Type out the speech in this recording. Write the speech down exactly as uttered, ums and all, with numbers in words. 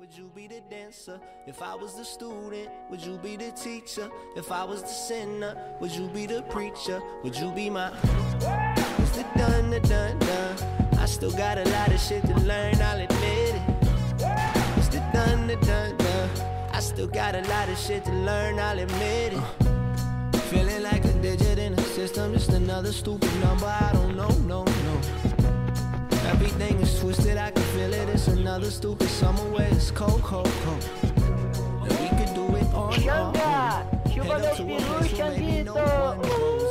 Would you be the dancer? If I was the student, would you be the teacher? If I was the sinner, would you be the preacher? Would you be my... It's the dun, the dun, dun. I still got a lot of shit to learn, I'll admit it. It's the dun, the dun, dun. I still got a lot of shit to learn, I'll admit it. Uh, feeling like a digit in a system, just another stupid number, I don't know, no, no. Everything is twisted, I can feel it. It's another stupid summer where it's cold, cold, cold. And we could do it on our own. Head up to a place where maybe no one knows.